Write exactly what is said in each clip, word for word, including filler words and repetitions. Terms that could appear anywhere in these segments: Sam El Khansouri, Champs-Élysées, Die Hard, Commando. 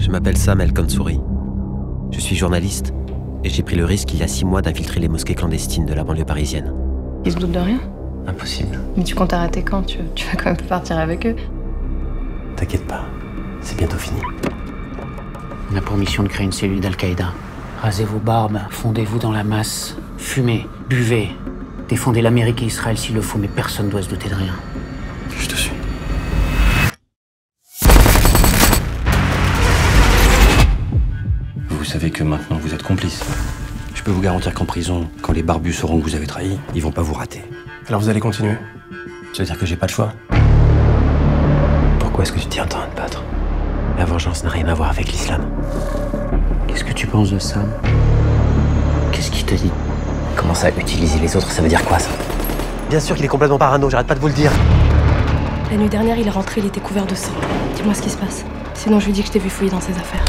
Je m'appelle Sam El Khansouri. Je suis journaliste et j'ai pris le risque il y a six mois d'infiltrer les mosquées clandestines de la banlieue parisienne. Ils se doutent de rien? Impossible. Mais tu comptes arrêter quand? tu, tu vas quand même partir avec eux. T'inquiète pas, c'est bientôt fini. On a pour mission de créer une cellule d'Al-Qaïda. Rasez vos barbes, fondez-vous dans la masse, fumez, buvez. Défendez l'Amérique et Israël s'il le faut, mais personne ne doit se douter de rien. Je te suis. Vous savez que maintenant vous êtes complice. Je peux vous garantir qu'en prison, quand les barbus sauront que vous avez trahi, ils vont pas vous rater. Alors vous allez continuer? Ça veut dire que j'ai pas de choix? Pourquoi est-ce que tu tiens tant à te battre? La vengeance n'a rien à voir avec l'islam. Qu'est-ce que tu penses de Sam? Qu'est-ce qu'il te dit? Commence à utiliser les autres, ça veut dire quoi ça? Bien sûr qu'il est complètement parano, j'arrête pas de vous le dire. La nuit dernière, il est rentré, il était couvert de sang. Dis-moi ce qui se passe. Sinon je lui dis que je t'ai vu fouiller dans ses affaires.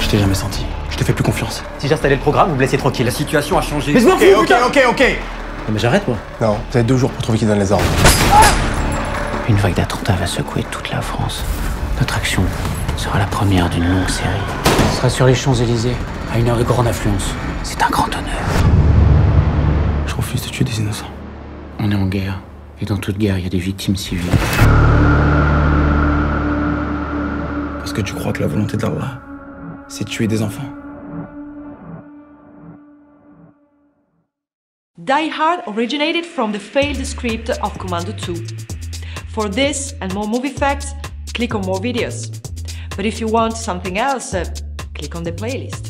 Je t'ai jamais senti, je te fais plus confiance. Si j'installais le programme, vous me laissez tranquille. La situation a changé. Mais okay, ok, ok, ok. Non mais j'arrête moi. Non, vous avez deux jours pour trouver qui donne les ordres. Ah, une vague d'attentats va secouer toute la France. Notre action sera la première d'une longue série. Ce sera sur les Champs-Élysées, à une heure de grande affluence. C'est un grand honneur. Je refuse de tuer des innocents. On est en guerre, et dans toute guerre, il y a des victimes civiles. Parce que tu crois que la volonté d'Allah, c'est de tuer des enfants? Die Hard originated from the failed script of Commando two. For this and more movie facts, click on more videos. But if you want something else, uh, click on the playlist.